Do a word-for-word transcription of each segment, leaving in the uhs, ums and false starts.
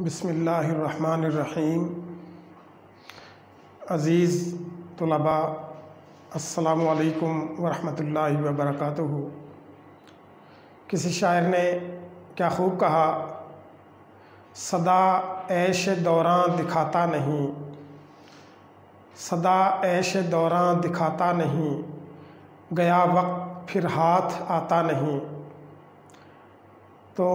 बिस्मिल्लाहिर्रहमानिर्रहीम। अज़ीज़ तुलबा, अस्सलामु अलैकुम वरहमतुल्लाहि वबरकातुहू। किसी शायर ने क्या खूब कहा, सदा ऐश दौरां दिखाता नहीं, सदा ऐश दौरां दिखाता नहीं, गया वक्त फिर हाथ आता नहीं। तो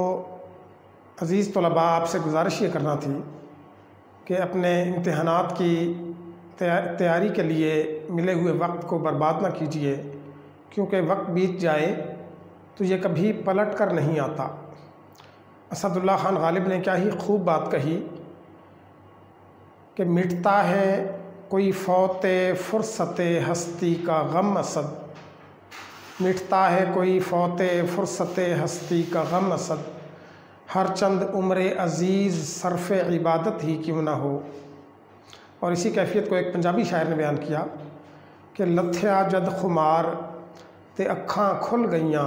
अज़ीज़ तलबा, आपसे गुजारिश ये करना थी कि अपने इम्तहानात की तैयारी के लिए मिले हुए वक्त को बर्बाद ना कीजिए, क्योंकि वक्त बीत जाए तो ये कभी पलट कर नहीं आता। असदुल्ला ख़ान गालिब ने क्या ही खूब बात कही कि मिटता है कोई फ़ौत फ़ुर्सत हस्ती का गम असद, मिटता है कोई फ़ौत फ़ुर्सत हस्ती का गम असद, हर चंद उम्र अज़ीज़ सरफ़ इबादत ही क्यों ना हो। और इसी कैफियत को एक पंजाबी शायर ने बयान किया कि लथ्या जद खुमार ते अखां खुल गईयां,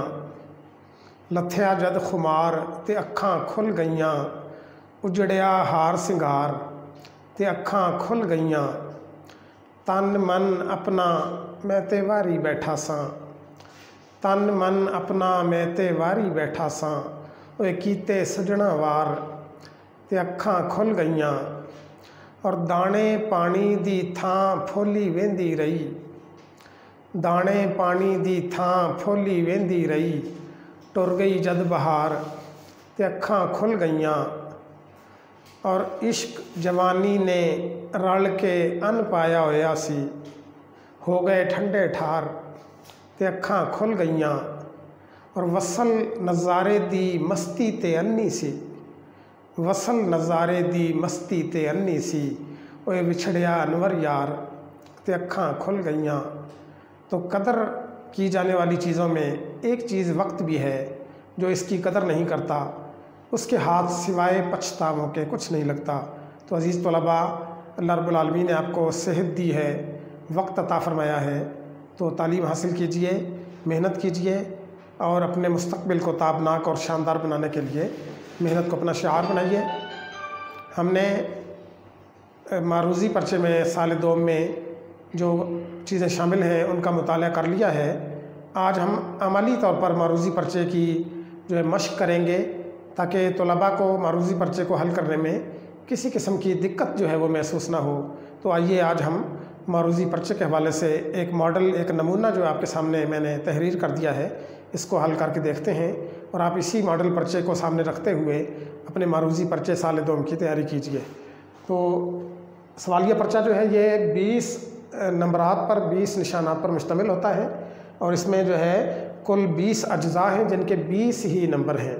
लथ्या जद खुमार ते अखां खुल गईयां, उजड़िया हार सिंगार ते अखां खुल गईयां, तन मन अपना मैं ते वारी बैठा सां, तन मन अपना मैं ते वारी बैठा सां, ओए कीते सजना वार ते अखां खुल गईयां, और दाने पानी दी थां फोली वेंदी रही, दाने पानी दी थां फोली वेंदी रही, टुर गई जद बहार ते अखां खुल गईयां, और इश्क जवानी ने रल के अन पाया होया सी, हो गए ठंडे ठार ते अखां खुल गईयां, और वसल नज़ारे दी मस्ती ते अन्नी सी, वसल नज़ारे दी मस्ती ते अन्नी सी, ओए विछड़िया अनवर यार ते अखां खुल गईयां। तो कदर की जाने वाली चीज़ों में एक चीज़ वक्त भी है, जो इसकी कदर नहीं करता उसके हाथ सिवाय पछतावों के कुछ नहीं लगता। तो अज़ीज़ तलबा, अल्लाह रब्बुल आलमीन ने आपको सेहत दी है, वक्त अता फरमाया है, तो तालीम हासिल कीजिए, मेहनत कीजिए, और अपने मुस्तकबिल को ताबनाक और शानदार बनाने के लिए मेहनत को अपना शआर बनाइए। हमने मारूज़ी पर्चे में साल दो में जो चीज़ें शामिल हैं उनका मुताला कर लिया है। आज हम अमली तौर पर मारूज़ी पर्चे की जो है मश्क करेंगे, ताकि तलबा को मारूज़ी पर्चे को हल करने में किसी किस्म की दिक्कत जो है वो महसूस ना हो। तो आइए, आज हम मारूज़ी पर्चे के हवाले से एक मॉडल, एक नमूना जो आपके सामने मैंने तहरीर कर दिया है, इसको हल करके देखते हैं। और आप इसी मॉडल पर्चे को सामने रखते हुए अपने मारूज़ी पर्चे साल दोम की तैयारी कीजिए। तो सवालिया पर्चा जो है ये बीस नंबरात पर, बीस निशानात पर मुश्तमिल होता है, और इसमें जो है कुल बीस अज्जा हैं, जिनके बीस ही नंबर हैं।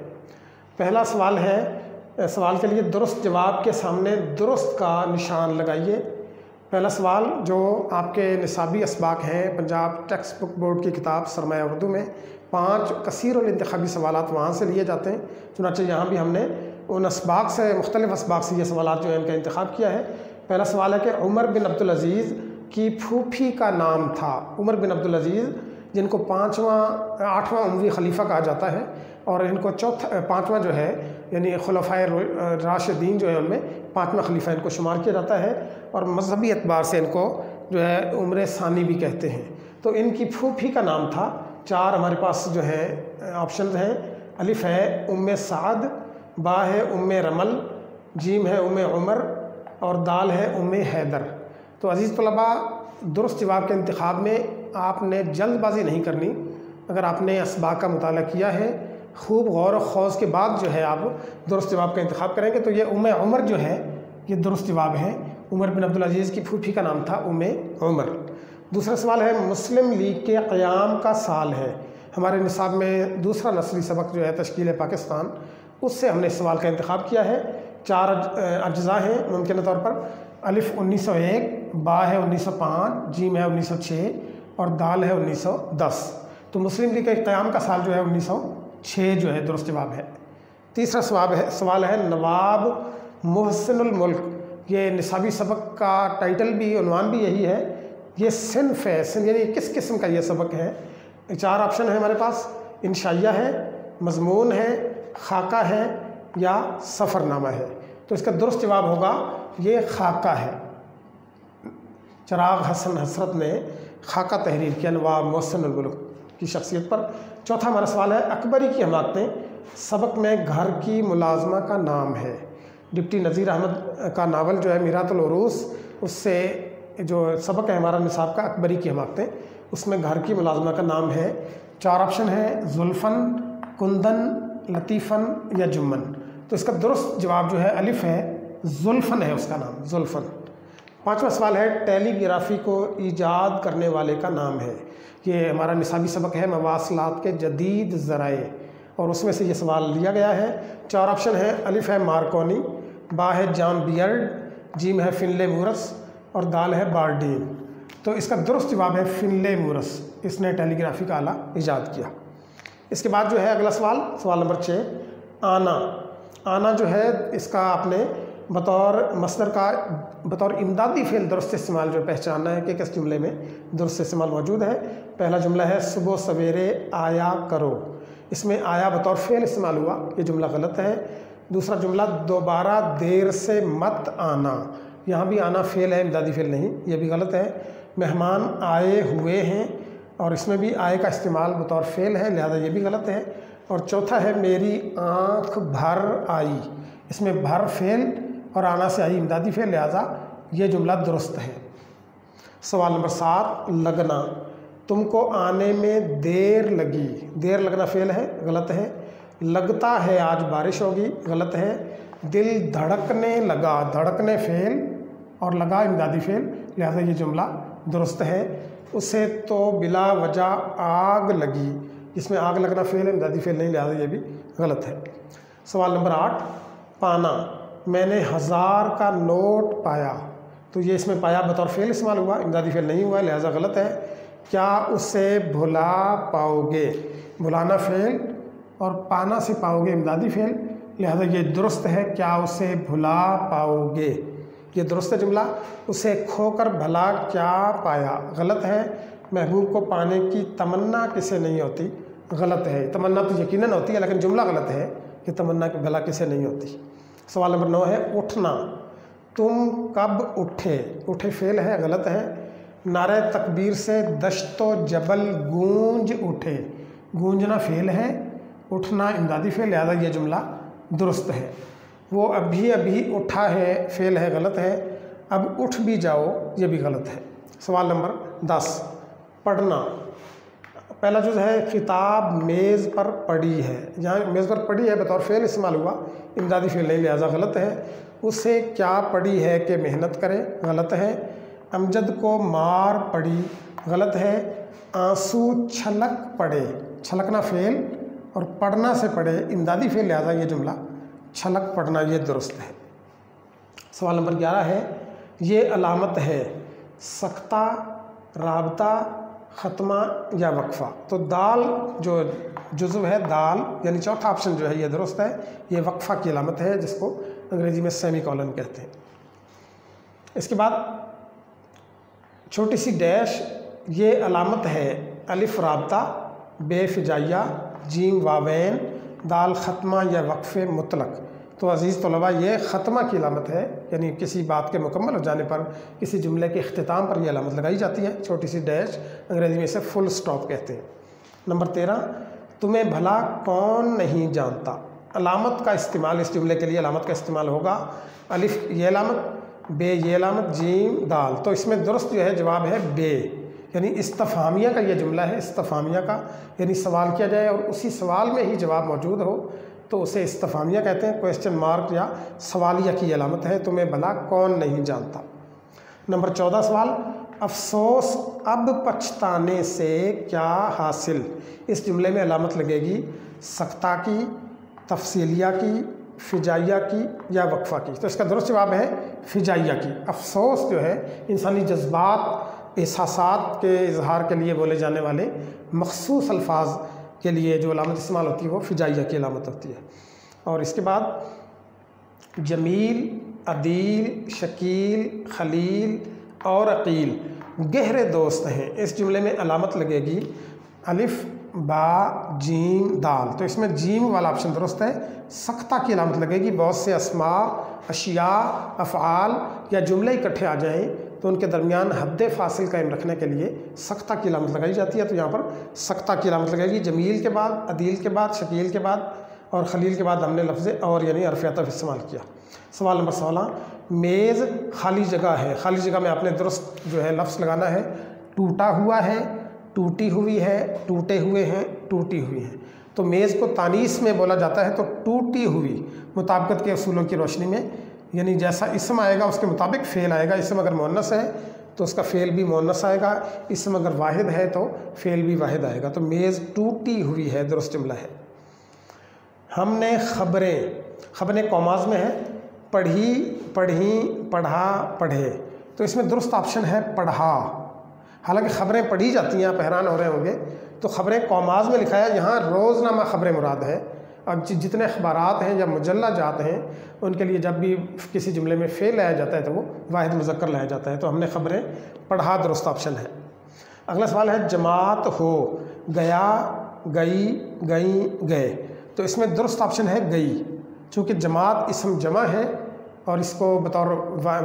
पहला सवाल है, सवाल के लिए दुरुस्त जवाब के सामने दुरुस्त का निशान लगाइए। पहला सवाल जो आपके निसाबी इसबाक हैं पंजाब टेक्स्ट बुक बोर्ड की किताब सरमाया उर्दू में, पाँच कसीरुल इंतखाबी सवालात वहाँ से लिए जाते हैं, चुनाचे यहाँ भी हमने उन इसबाक से, मुख्तलिफ इसबाक से ये सवालात जो है इनका इंतखाब किया है। पहला सवाल है कि उमर बिन अब्दुल अज़ीज़ की फूफी का नाम था। उमर बिन अब्दुल अज़ीज़, जिनको पाँचवा आठवां उमवी खलीफा कहा जाता है, और इनको चौथा पाँचवा जो है यानी खुलफाए राशिदीन जो है उनमें पाँचवा खलीफा इनको शुमार किया जाता है, और मजहबी एतबार से इनको जो है उम्र सानी भी कहते हैं। तो इनकी फूफी का नाम था। चार हमारे पास जो है ऑप्शन हैं, अलिफ है उम्मे साद, बा है उम्मे रमल, जीम है उम्मे उमर, और दाल है उम्मे हैदर। तो अज़ीज़ तलबा, दुरुस्त जवाब के इंतखाब में आपने जल्दबाजी नहीं करनी। अगर आपने इसबाक का मुताला किया है, खूब गौर और खौज के बाद जो है आप दुरुस्त जवाब का इंतखाब करेंगे। तो ये उम्मे उमर जो है ये दुरुस्त जवाब है। उमर बिन अब्दुल अज़ीज़ की फूफी का नाम था उम्मे उमर। दूसरा सवाल है, मुस्लिम लीग के क़याम का साल है। हमारे निसाब में दूसरा नस्ली सबक जो है तश्कील पाकिस्तान, उससे हमने सवाल का इंतखाब किया है। चार अज्जा हैं मुमकिन तौर पर, अलिफ उन्नीस सौ एक, बा है उन्नीस सौ पाँच, जीम है उन्नीस सौ छः, और दाल है उन्नीस सौ दस। तो मुस्लिम लीग के क़याम का साल जो है उन्नीस सौ छः जो है दुरुस्त जवाब है। तीसरा सवाल है सवाल है नवाब मुहसिनुल मुल्क, ये निसाबी सबक का टाइटल भी, उन्वान भी यही है। ये सिनफ है, सिन यानी किस किस्म का ये सबक है। चार ऑप्शन है हमारे पास, इंशाइया है, मजमून है, खाका है, या सफ़रनामा है। तो इसका दुरुस्त जवाब होगा ये खाका है। चिराग हसन हसरत ने खाका तहरीर किया नवाब मोहसिन उल-मुल्क की शख्सियत पर। चौथा हमारा सवाल है अकबरी की हमारतें सबक में घर की मुलाजमा का नाम है। डिप्टी नज़ीर अहमद का नावल जो है मीरातुल उरूस, उससे जो सबक है हमारा निसाब का अकबरी की हमारतें, उसमें घर की मुलाजमा का नाम है। चार ऑप्शन है जुल्फ़न, कुंदन, लतीफ़न या जुम्मन। तो इसका दुरुस्त जवाब जो है अलिफ है, जुल्फ़न है उसका नाम, जुल्फ़न। पाँचवा सवाल है टेलीग्राफी को ईजाद करने वाले का नाम है। ये हमारा निसाबी सबक है मवासलात के जदीद ज़राए, और उसमें से ये सवाल लिया गया है। चार ऑप्शन है अलिफ है मार्कोनी, बा है जॉन बियर्ड, जीम है फिनले मूरस और दाल है बार्डीन। तो इसका दुरुस्त जवाब है फिनले मूरस, इसने टेलीग्राफी का आला ईजाद किया। इसके बाद जो है अगला सवाल, सवाल नंबर छः, आना। आना जो है इसका आपने बतौर मसदर का बतौर इमदादी फ़ेल दुरुस्त इस्तेमाल जो पहचानना है कि किस जुमले में दुरुस्त इस्तेमाल मौजूद है। पहला जुमला है सुबह सवेरे आया करो, इसमें आया बतौर फ़ेल इस्तेमाल हुआ, ये जुमला गलत है। दूसरा जुमला दोबारा देर से मत आना, यहाँ भी आना फ़ेल है इमदादी फ़ेल नहीं, ये भी गलत है। मेहमान आए हुए हैं और इसमें भी आए का इस्तेमाल बतौर फ़ेल है, लिहाजा ये भी गलत है। और चौथा है मेरी आँख भर आई, इसमें भर फ़ेल और आना से आई इमदादी फ़ेल, लिहाजा ये जुमला दुरुस्त है। सवाल नंबर सात, लगना। तुमको आने में देर लगी, देर लगना फ़ेल है, गलत है। लगता है आज बारिश होगी, गलत है। दिल धड़कने लगा, धड़कने फ़ेल और लगा इमदादी फ़ेल, लिहाजा ये जुमला दुरुस्त है। उसे तो बिला वजह आग लगी, इसमें आग लगना फ़ेल है, इमदादी फ़ेल नहीं, लिहाजा ये भी गलत है। सवाल नंबर आठ, पाना। मैंने हज़ार का नोट पाया, तो ये इसमें पाया बतौर फ़ेल इस्तेमाल हुआ, इमदादी फ़ेल नहीं हुआ, लिहाजा गलत है। क्या उसे भुला पाओगे, भुलाना फ़ेल और पाना से पाओगे इमदादी फ़ेल, लिहाजा ये दुरुस्त है। क्या उसे भुला पाओगे, ये दुरुस्त जुमला। उसे खोकर भला क्या पाया, गलत है। महबूब को पाने की तमन्ना किसे नहीं होती, गलत है। तमन्ना तो यकीनन होती है, लेकिन जुमला गलत है कि तमन्ना की भला किसे नहीं होती। सवाल नंबर नौ है उठना। तुम कब उठे, उठे फ़ेल है, गलत है। नारे तकबीर से दश्तो जबल गूंज उठे, गूंजना फ़ेल है, उठना इमदादी फ़ेल, लिहाजा यह जुमला दुरुस्त है। वो अभी अभी उठा है, फ़ेल है, गलत है। अब उठ भी जाओ, ये भी गलत है। सवाल नंबर दस, पढ़ना। पहला जो है किताब मेज़ पर पड़ी है, यहाँ मेज़ पर पड़ी है बतौर फ़ेल इस्तेमाल हुआ, इमदादी फ़ेल नहीं, लिहाजा गलत है। उसे क्या पड़ी है कि मेहनत करे, गलत है। अमजद को मार पड़ी, गलत है। आंसू छलक पड़े, छलकना फ़ेल और पढ़ना से पड़े इमदादी फ़ेल, लिहाजा ये जुमला छलक पढ़ना ये दुरुस्त है। सवाल नंबर ग्यारह है ये अलामत है, सख्ता, राबता, ख़त्मा या वक्फ़ा। तो दाल जो जुज़्व है, दाल यानी चौथा ऑप्शन जो है ये दुरुस्त है, ये वक्फ़ा की अलामत है जिसको अंग्रेज़ी में सेमी कॉलन कहते हैं। इसके बाद छोटी सी डैश, ये अलामत है अलिफ राबता, बे फिजाइया, जीम वावेन, दाल ख़त्मा या वक्फ़े मुतलक। तो अज़ीज़ तलबा ये ख़त्मा की अलामत है, यानी किसी बात के मुकम्मल हो जाने पर, किसी जुमले के अख्तिताम पर यह अलामत लगाई जाती है, छोटी सी डैश, अंग्रेज़ी में इसे फुल स्टॉप कहते हैं। नंबर तेरह, तुम्हें भला कौन नहीं जानता। अलामत का इस्तेमाल इस जुमले के लिए अलामत का इस्तेमाल होगा, अलिफ ये अलामत, बे ये अलामत, जीम दाल। तो इसमें दुरुस्त जो है जवाब है बे, यानी इस्तफामिया का यह जुमला है, इस्तफामिया का, यानी सवाल किया जाए और उसी सवाल में ही जवाब मौजूद हो तो उसे इस्तफामिया कहते हैं, क्वेश्चन मार्क या सवालिया की अलामत है। तुम्हें भला कौन नहीं जानता। नंबर चौदह सवाल, अफसोस अब पछताने से क्या हासिल। इस जुमले में अलामत लगेगी सख्ता की, तफसीलिया की, फ़िजाइया की या वक्फ़ा की। तो इसका दुरुस्त जवाब है फ़िजाइया की। अफसोस जो है इंसानी जज्बात, एहसासात के इजहार के लिए बोले जाने वाले मखसूस अल्फाज के लिए जो अलामत इस्तेमाल होती है वो फ़िजाइया की अलामत होती है। और इसके बाद जमील, अदील, शकील, खलील और अकील गहरे दोस्त हैं। इस जुमले में अलामत लगेगी अलिफ बा जीम दाल, तो इसमें जीम वाला ऑप्शन दुरुस्त है। सख्ता की अलामत लगेगी। बहुत से अस्मा, अशिया, अफ़ाल या जुमले इकट्ठे आ जाएं तो उनके दरमियान हद फासिल कायम रखने के लिए सख्ता की अलामत लगाई जाती है, तो यहाँ पर सख्ता की अलामत लगेगी। जमील के बाद, अदील के बाद, शकील के बाद और खलील के बाद हमने लफ्ज़ और यानी हर्फ अतफ़ इस्तेमाल किया। सवाल नंबर सोलह, मेज़ खाली जगह है, खाली जगह में आपने दुरुस्त जो है लफ्ज़ लगाना है। टूटा हुआ है, टूटी हुई है, टूटे हुए हैं, टूटी हुई हैं। तो मेज़ को तानीस में बोला जाता है, तो टूटी हुई मुताबिकत के असूलों की रोशनी में यानी जैसा इसम आएगा उसके मुताबिक फ़ेल आएगा। इसम अगर मोनस है तो उसका फ़ेल भी मोनस आएगा, इसम अगर वाहिद है तो फ़ेल भी वाहिद आएगा। तो मेज़ टूटी हुई है दुरुस्त जुमला है। हमने खबरें, खबरें कॉमास में है, पढ़ी, पढ़ी, पढ़ा, पढ़े, तो इसमें दुरुस्त ऑप्शन है पढ़ा। हालांकि खबरें पढ़ी जाती हैं, आप हैरान हो रहे होंगे, तो खबरें कॉमाज में लिखा है, यहाँ रोज़नामा खबरें मुराद है। अब जितने अखबारात हैं या मुजल्ला जात हैं उनके लिए जब भी किसी जुमले में फ़ेल लाया जाता है तो वो वाहिद मुज़क्कर लाया जाता है। तो हमने खबरें पढ़ा दुरुस्त ऑप्शन है। अगला सवाल है जमात हो, गया, गई, गई, गए, तो इसमें दुरुस्त ऑप्शन है गई। चूँकि जमात इसम जमा है और इसको बतौर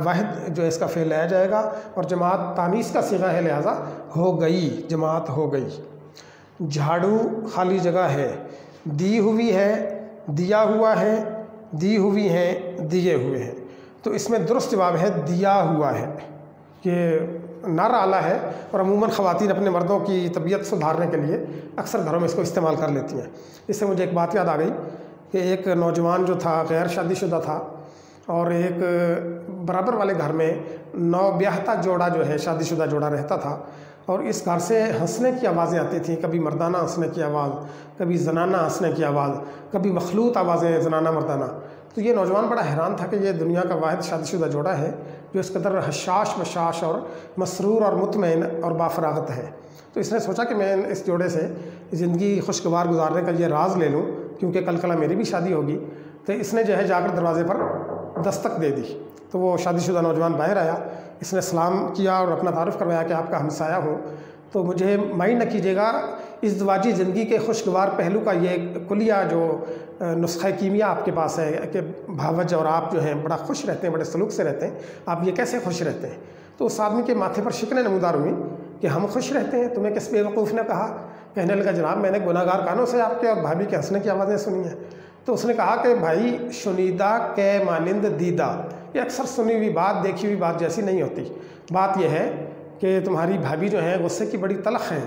वाहिद जो है इसका फ़ेल लाया जाएगा और जमात तानीस का सीगा है, लिहाजा हो गई, जमात हो गई। झाड़ू खाली जगह है, दी हुई है, दिया हुआ है, दी हुई हैं, दिए हुए हैं, तो इसमें दुरुस्त जवाब है दिया हुआ है। ये नर आला है और अमूमन ख़वातीन अपने मर्दों की तबीयत सुधारने के लिए अक्सर घरों में इसको इस्तेमाल कर लेती हैं। इससे मुझे एक बात याद आ गई कि एक नौजवान जो था गैर शादीशुदा था और एक बराबर वाले घर में नौ ब्याहता जोड़ा जो है शादीशुदा जोड़ा रहता था और इस घर से हंसने की आवाज़ें आती थीं, कभी मर्दाना हंसने की आवाज़, कभी जनाना हंसने की आवाज़, कभी मखलूत आवाज़ें जनाना मर्दाना। तो ये नौजवान बड़ा हैरान था कि ये दुनिया का वाहिद शादीशुदा जोड़ा है जो इस कदर हशाश बशाश और मसरूर और मुतमईन और बाफरागत है। तो इसने सोचा कि मैं इस जोड़े से ज़िंदगी खुशगवार गुजारने का ये राज ले लूँ क्योंकि कल कला मेरी भी शादी होगी। तो इसने जो है जाकर दरवाजे पर दस्तक दे दी, तो वो शादीशुदा नौजवान बाहर आया, इसने सलाम किया और अपना तारुफ़ करवाया कि आपका हमसाया हो, तो मुझे माइंड न कीजिएगा, इस दवाजी ज़िंदगी के खुशगवार पहलू का ये कुलिया जो नुस्खा कीमिया आपके पास है कि भावज और आप जो हैं बड़ा खुश रहते हैं, बड़े सलूक से रहते हैं, आप ये कैसे खुश रहते हैं। तो उस आदमी के माथे पर शिकने नमूदार हुई कि हम खुश रहते हैं, तुम्हें किस बेवकूफ़ ने कहा। कहने लगा जनाब मैंने गुनाहगार कानों से आपके और भाभी के हंसने की आवाज़ें सुनी हैं। तो उसने कहा कि भाई शुनीदा के मानिंद दीदा, ये अक्सर सुनी हुई बात देखी हुई बात जैसी नहीं होती। बात यह है कि तुम्हारी भाभी जो है गुस्से की बड़ी तलख है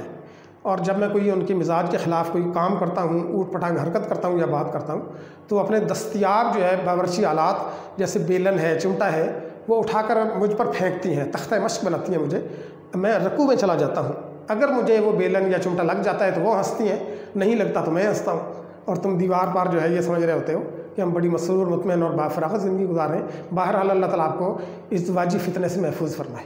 और जब मैं कोई उनके मिजाज के ख़िलाफ़ कोई काम करता हूँ, ऊट पटांग हरकत करता हूँ या बात करता हूँ तो अपने दस्तियाब जो है बावर्ची आलात जैसे बेलन है, चिमटा है, वो उठाकर मुझ पर फेंकती हैं, तख्ता मश्क बनाती हैं मुझे, मैं रकू में चला जाता हूँ। अगर मुझे वो बेलन या चिमटा लग जाता है तो वो हंसती हैं, नहीं लगता तो मैं हंसता हूँ और तुम दीवार पार जो है ये समझ रहे होते हो कि हम बड़ी मसरूर मुतमईन और बाफरागत ज़िंदगी गुजार रहे हैं। बहरहाल अल्लाह ताला आपको इस वाजी फितने से महफूज फरमाए,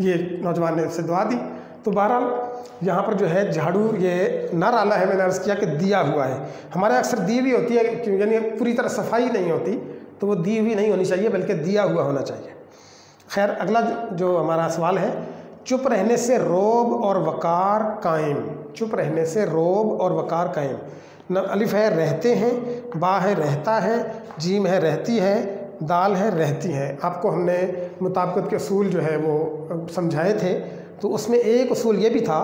ये नौजवान ने उससे दुआ दी। तो बहरहाल यहाँ पर जो है झाड़ू ये नर आला है, मैंने अर्ज़ किया कि दिया हुआ है। हमारे अक्सर दी हुई होती है यानी पूरी तरह सफाई नहीं होती, तो वो दी हुई नहीं होनी चाहिए बल्कि दिया हुआ होना चाहिए। खैर अगला जो हमारा सवाल है, चुप रहने से रोब और वक़ार कायम, चुप रहने से रोब और वक़ार कायम। न अलिफ है रहते हैं, बा है रहता है, जीम है रहती है, दाल है रहती है। आपको हमने मुताबिकत के असूल जो है वो समझाए थे, तो उसमें एक असूल ये भी था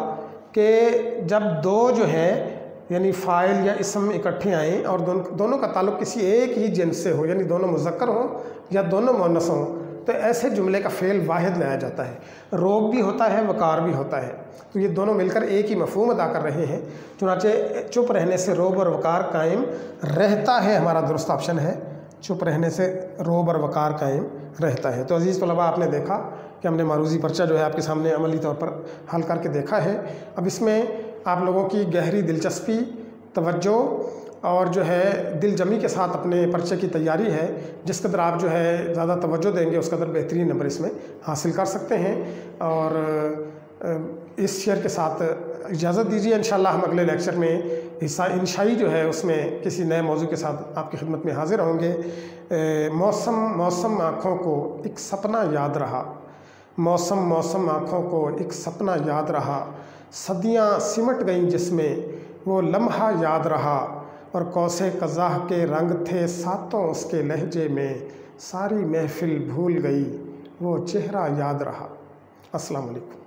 कि जब दो जो है यानी फ़ाइल या इसम इकट्ठे आएँ और दोन, दोनों का ताल्लुक़ किसी एक ही जिन्स से हो यानी दोनों मुज़क्कर हों या दोनों मुअन्नस हों तो ऐसे जुमले का फ़ेल वाहिद लाया जाता है। रोब भी होता है, वक़ार भी होता है, तो ये दोनों मिलकर एक ही मफहूम अदा कर रहे हैं। चुनांचे चुप रहने से रोब और वक़ार कायम रहता है, हमारा दुरुस्त ऑप्शन है चुप रहने से रोब और वक़ार कायम रहता है। तो अज़ीज़ तलबा आपने देखा कि हमने मारूज़ी पर्चा जो है आपके सामने अमली तौर पर हल करके देखा है। अब इसमें आप लोगों की गहरी दिलचस्पी, तवज्जो और जो है दिलजमी के साथ अपने पर्चे की तैयारी है। जिस कदर आप जो है ज़्यादा तवज्जो देंगे उस कदर बेहतरीन नंबर इसमें हासिल कर सकते हैं। और इस शेयर के साथ इजाज़त दीजिए, इंशाल्लाह हम अगले लेक्चर में हिस्सा इंशाई जो है उसमें किसी नए मौजू के साथ आपकी खिदमत में हाजिर होंगे। मौसम मौसम आँखों को एक सपना याद रहा, मौसम मौसम आँखों को एक सपना याद रहा, सदियाँ सिमट गईं जिसमें वो लम्हा याद रहा और कौसे कज़ाह के रंग थे सातों उसके लहजे में, सारी महफिल भूल गई वो चेहरा याद रहा। अस्सलाम वालेकुम।